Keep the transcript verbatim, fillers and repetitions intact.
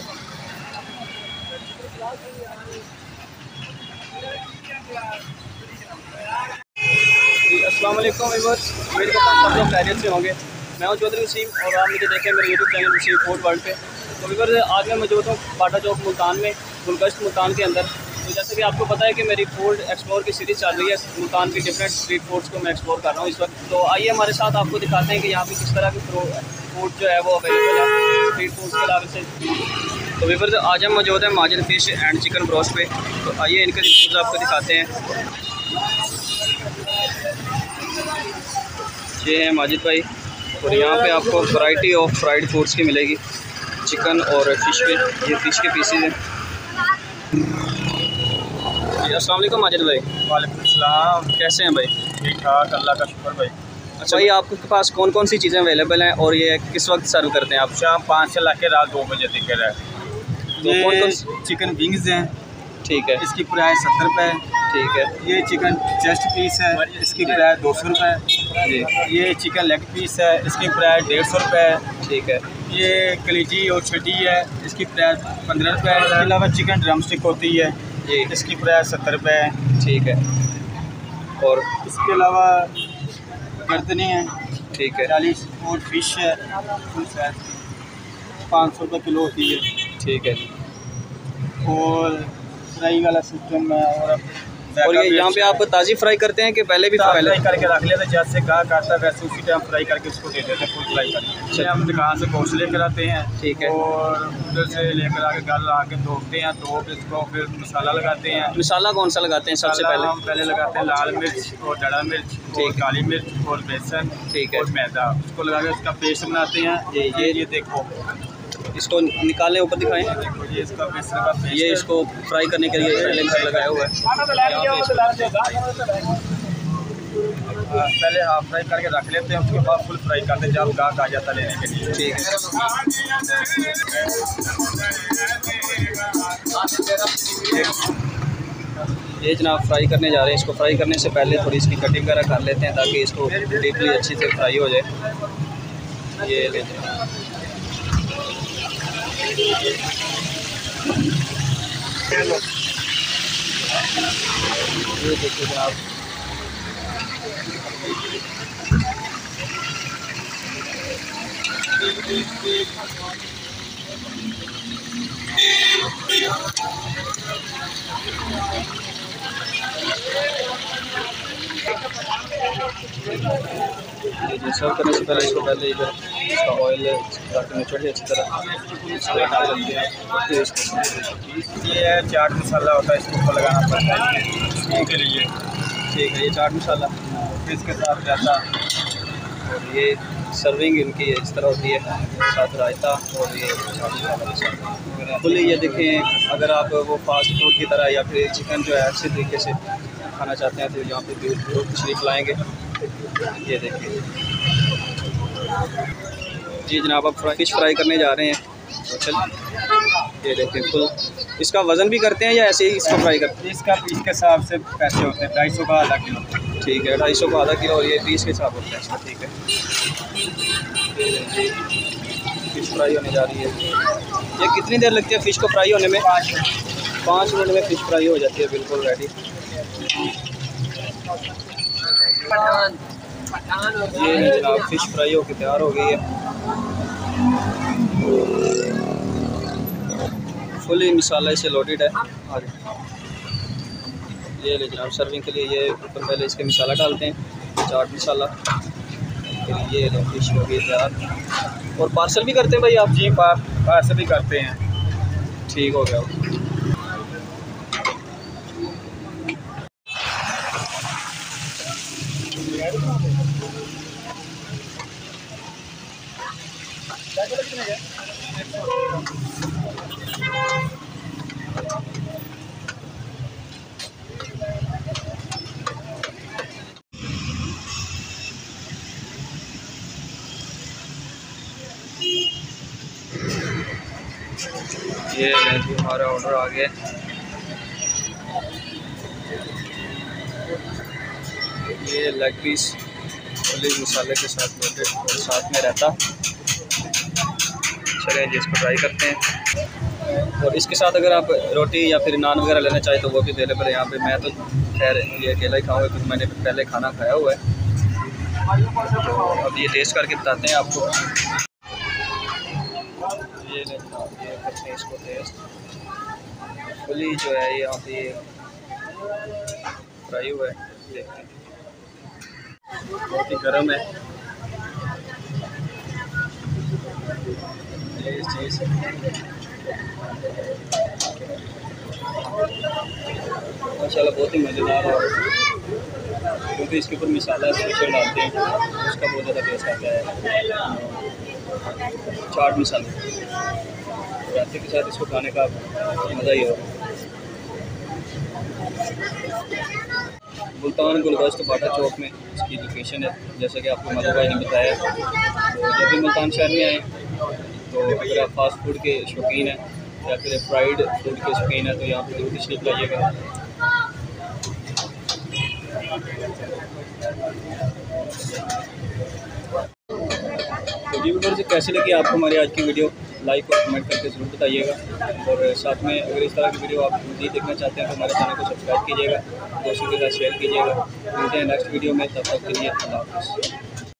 अस्सलाम वालेकुम व्यूअर्स, मेरे को आप लोग खैरियत से होंगे। मैं हूं चौधरी वसीम और आप मुझे देखें मेरे YouTube channel Wasim food world पे। तो व्यूअर्स, आज मैं मौजूद हूं बाटा चौक मुल्तान में, गुल गश्त मुल्तान के अंदर। तो जैसे कि आपको पता है कि मेरी फूड एक्सप्लोर की सीरीज़ चल रही है, मुल्तान के डिफरेंट स्ट्रीट फूड्स को मैं एक्सप्लोर कर रहा हूँ इस वक्त। तो आइए हमारे साथ आपको दिखाते हैं कि यहाँ पर किस तरह की फूड जो है वो अवेलेबल है स्ट्रीट फूड्स के अलावा से। तो व्यूअर्स, आज हम मौजूद हैं Majid fish and chicken bros पे। तो आइए इनके रिव्यूज़ आपको दिखाते हैं। ये हैं माजिद भाई, और यहाँ पे आपको वैरायटी ऑफ फ्राइड फूड्स की मिलेगी चिकन और फिश पे। ये फ़िश के पीसेज हैं। जी अस्सलाम वालेकुम माजिद भाई। वालेकुम अस्सलाम, कैसे हैं भाई? ठीक ठाक, अल्लाह का शुक्र भाई। अच्छा भाई, आपके पास कौन कौन सी चीज़ें अवेलेबल हैं और ये किस वक्त सर्व करते हैं आप? शाम पाँच से लाके रात दो बजे तक है। तो कौन कौन चिकन विंग्स हैं? ठीक है, इसकी प्राइस सत्तर रुपये है। ठीक है, ये चिकन चेस्ट पीस है, इसकी प्राइस दो सौ रुपये है। जी, ये चिकन लेग पीस है, इसकी प्राइस डेढ़ सौ रुपये है। ठीक है, ये कलीजी और छटी है, इसकी प्राइस पंद्रह रुपये है। इसके अलावा चिकन ड्रम स्टिक होती है, जी, इसकी प्राइस सत्तर रुपये है। ठीक है, और इसके अलावा गर्दनी है, ठीक है, चालीस, और फिश है पाँच सौ रुपये किलो होती है। ठीक है, और फ्राई वाला सिस्टम है। और और ये यहाँ पे आप ताज़ी फ्राई करते हैं कि पहले भी पहले फ्राई करके रख लेते हैं? जैसे कहा काटता वैसे उसी टाइम फ्राई करके उसको दे देते हैं, फुल फ्राई करके। हम दुकान से गोश्त लेकर आते हैं, ठीक है, और उधर से लेकर आके घर आके धोते हैं, धो के इसको फिर मसाला लगाते हैं। मसाला कौन सा लगाते हैं सबसे पहले? हम पहले लगाते हैं लाल मिर्च और डड़ा मिर्च, काली मिर्च और बेसन, ठीक है, और मैदा। उसको लगा के उसका पेस्ट बनाते हैं। ये ये देखो, इसको निकालें, ऊपर दिखाएं। ये इसका बेसन का पेस्ट, ये इसको फ्राई करने के लिए लेंस लगाया हुआ है। पहले हाफ फ्राई करके रख लेते हैं, उसके बाद फुल फ्राई करते हैं जब गाहक आ जाता लेने के लिए। ठीक है, ये जनाब फ्राई करने जा रहे हैं। इसको फ्राई करने से पहले थोड़ी इसकी कटिंग वगैरह कर लेते हैं ताकि इसको डीपली अच्छी से फ्राई हो जाए। ये ये देखिए जनाब, सर्व करने से पहले इसको पहले इधर इसका ऑयल ताकि निचोड़े अच्छी तरह। ये है चाट मसाला होता है, इसको लगाना पड़ता है इसके लिए। ठीक है, ये चाट मसाला इसके साथ जाता है। और ये सर्विंग इनकी इस तरह होती है, साथ रायता और ये चाट मसाला बोले। ये देखें, अगर आप वो फास्ट फूड की तरह या फिर चिकन जो है अच्छे तरीके से खाना चाहते हैं तो यहाँ पे लोग तशरीफ लाएँगे। ये देखिए जी जनाब, आप फिश फ्राई करने जा रहे हैं। चल, ये देखिए फुल इसका वज़न भी करते हैं या ऐसे ही इसको फ्राई करते हैं? इसका पीस के हिसाब से पैसे होते हैं, ढाई सौ का आधा किलो। ठीक है, ढाई सौ का आधा किलो, और ये पीस के हिसाब होता है इसका। ठीक है, फिश फ्राई होने जा रही है। ये कितनी देर लगती है फिश को फ्राई होने में? पाँच मिनट पाँच मिनट में फिश फ्राई हो जाती है, बिल्कुल रेडी। ये जनाब फिश फ्राई होकर तैयार हो गई है, फुली मसाला इसे लोडेड है। ये ले जनाब सर्विंग के लिए, ये ऊपर पहले इसके मसाला डालते हैं, चाट मसाला। फिर ये लो फिश हो गई तैयार। और पार्सल भी करते हैं भाई आप? जी पार्सल भी करते हैं। ठीक हो गया। ये हमारा ऑर्डर आ गया। ये लेग पीस मसाले के साथ साथ में रहता। चले जी इसको ट्राई करते हैं। और इसके साथ अगर आप रोटी या फिर नान वगैरह लेना चाहें तो वो भी अवेलेबल है यहाँ पे। मैं तो खैर ये अकेला ही खाऊंगा क्योंकि मैंने पहले खाना खाया हुआ है। तो अब ये टेस्ट करके बताते हैं आपको। ये ये करते हैं इसको टेस्ट। फुली जो है ये यहाँ पे फ्राई हुआ है, देखते हैं। बहुत ही गर्म है ये चीज़। माशाल्लाह बहुत ही मज़ेदार है, क्योंकि इसके ऊपर मसाला स्पेशल डालते हैं, उसका बहुत ज़्यादा टेस्ट आता है। चाट मसाला रास्ते के साथ इसको खाने का मज़ा ही होगा। मुल्तान गुल गश्त बाटा चौक में इसकी लोकेशन है, जैसे कि आपको माजिद भाई ने बताया। तो जब भी मुल्तान शहर में आए तो अगर आप फास्ट फूड के शौकीन हैं या फिर फ्राइड फूड के शौकीन हैं तो यहाँ पर जरूर तशरीफ लाइएगा। तो जी व्यूअर्स, कैसे लगी आपको हमारी आज की वीडियो, लाइक और कमेंट करके ज़रूर बताइएगा। और साथ में अगर इस तरह की वीडियो आप नहीं देखना चाहते हैं तो हमारे चैनल को सब्सक्राइब कीजिएगा, दोस्तों के साथ शेयर कीजिएगा। मिलते हैं नेक्स्ट वीडियो में, तब तक के लिए अल्लाह हाफ़िज़।